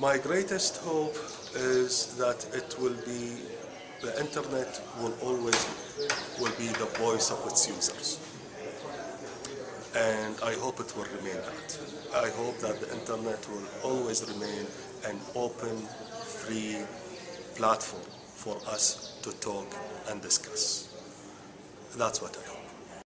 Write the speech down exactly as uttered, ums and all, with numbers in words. My greatest hope is that it will be, the internet will always will be the voice of its users. And I hope it will remain that. I hope that the internet will always remain an open, free platform for us to talk and discuss. That's what I hope.